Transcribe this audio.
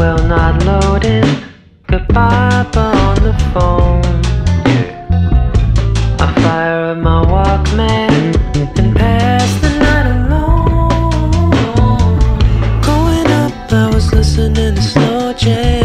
will not load in. Goodbye, but on the phone, yeah. I fire up my Walkman and pass the night alone. Growing up, I was listening to slow jams.